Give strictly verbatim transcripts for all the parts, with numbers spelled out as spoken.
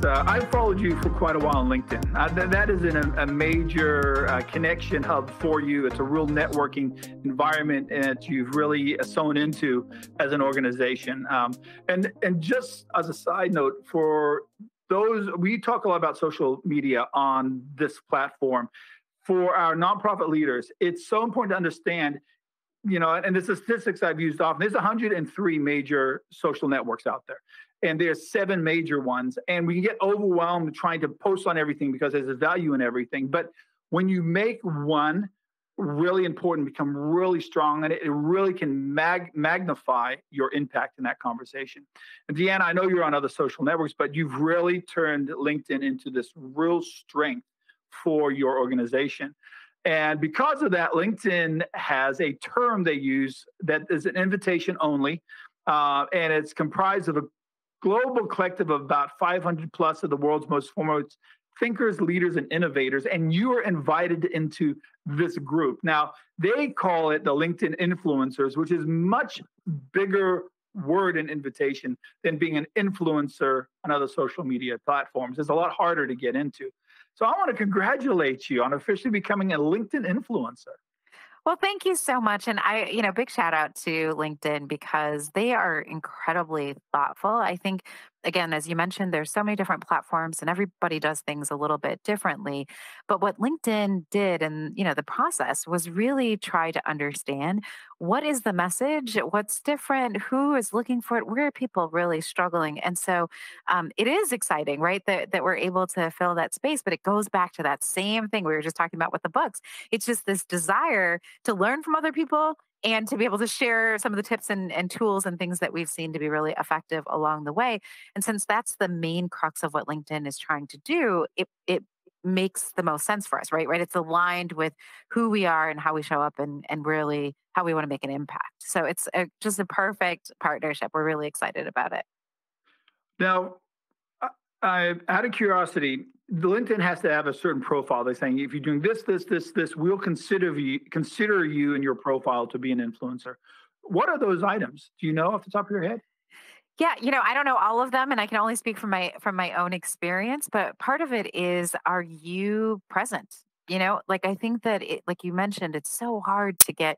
But uh, I've followed you for quite a while on LinkedIn. Uh, th that is an, a major uh, connection hub for you. It's a real networking environment that you've really sewn into as an organization. Um, and, and just as a side note, for those, we talk a lot about social media on this platform. For our nonprofit leaders, it's so important to understand, you know, and the statistics I've used often, there's one hundred and three major social networks out there, and there's seven major ones. And we can get overwhelmed trying to post on everything because there's a value in everything. But when you make one really important, become really strong, and it, it really can mag magnify your impact in that conversation. And Deanna, I know you're on other social networks, but you've really turned LinkedIn into this real strength for your organization. And because of that, LinkedIn has a term they use that is an invitation only, uh, and it's comprised of a global collective of about five hundred plus of the world's most foremost thinkers, leaders, and innovators, and you are invited into this group. Now, they call it the LinkedIn influencers, which is much bigger word and invitation than being an influencer on other social media platforms. It's a lot harder to get into. So I want to congratulate you on officially becoming a LinkedIn influencer. Well, thank you so much. And I, you know, big shout out to LinkedIn because they are incredibly thoughtful. I think, again, as you mentioned, there's so many different platforms and everybody does things a little bit differently. But what LinkedIn did and, you know, the process was really try to understand what is the message, what's different, who is looking for it, where are people really struggling. And so um, it is exciting, right, that, that we're able to fill that space. But it goes back to that same thing we were just talking about with the books. It's just this desire to learn from other people and to be able to share some of the tips and, and tools and things that we've seen to be really effective along the way. And since that's the main crux of what LinkedIn is trying to do, it, it makes the most sense for us, right? Right. It's aligned with who we are and how we show up and, and really how we want to make an impact. So it's a, just a perfect partnership. We're really excited about it. Now, I, out of curiosity, LinkedIn has to have a certain profile. They're saying, if you're doing this, this, this, this, we'll consider you, consider you in your profile to be an influencer. What are those items? Do you know off the top of your head? Yeah, you know, I don't know all of them, and I can only speak from my from my own experience, but part of it is, are you present? You know, like I think that, it, like you mentioned, it's so hard to get,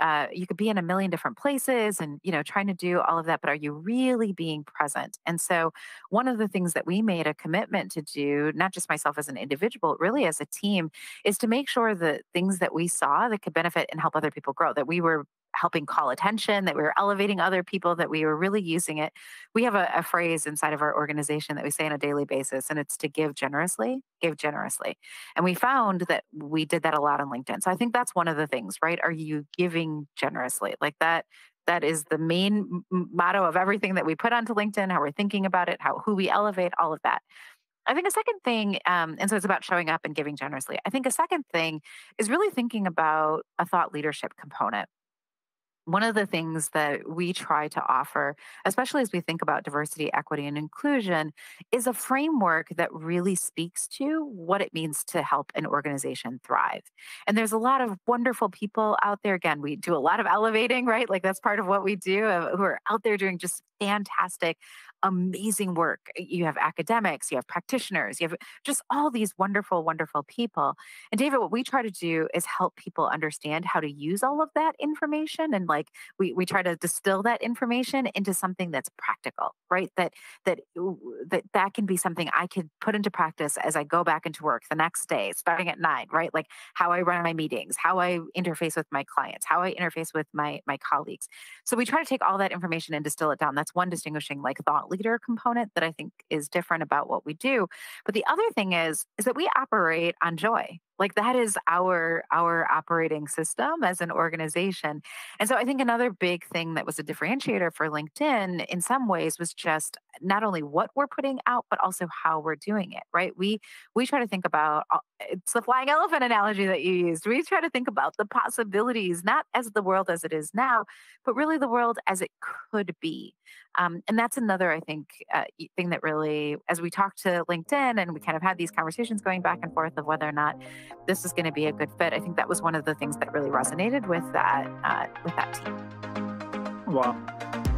uh, you could be in a million different places and, you know, trying to do all of that, but are you really being present? And so one of the things that we made a commitment to do, not just myself as an individual, really as a team, is to make sure that things that we saw that could benefit and help other people grow, that we were helping call attention, that we were elevating other people, that we were really using it. We have a, a phrase inside of our organization that we say on a daily basis, and it's to give generously, give generously. And we found that we did that a lot on LinkedIn. So I think that's one of the things, right? Are you giving generously? Like that, that is the main motto of everything that we put onto LinkedIn, how we're thinking about it, how who we elevate, all of that. I think a second thing, um, and so it's about showing up and giving generously. I think a second thing is really thinking about a thought leadership component. One of the things that we try to offer, especially as we think about diversity, equity, and inclusion, is a framework that really speaks to what it means to help an organization thrive. And there's a lot of wonderful people out there. Again, we do a lot of elevating, right? Like that's part of what we do, who are out there doing just fantastic, amazing work. You have academics, you have practitioners, you have just all these wonderful, wonderful people. And David, what we try to do is help people understand how to use all of that information. And like we, we try to distill that information into something that's practical, right? That, that, that, that can be something I could put into practice as I go back into work the next day, starting at nine, right? Like how I run my meetings, how I interface with my clients, how I interface with my, my colleagues. So we try to take all that information and distill it down. That's one distinguishing like thought leader component that I think is different about what we do. But the other thing is, is that we operate on joy. Like that is our, our operating system as an organization. And so I think another big thing that was a differentiator for LinkedIn in some ways was just not only what we're putting out, but also how we're doing it, right? We, we try to think about, it's the flying elephant analogy that you used. We try to think about the possibilities, not as the world as it is now, but really the world as it could be. Um, and that's another, I think, uh, thing that really, as we talked to LinkedIn and we kind of had these conversations going back and forth of whether or not this is going to be a good fit. I think that was one of the things that really resonated with that, uh, with that team. Wow.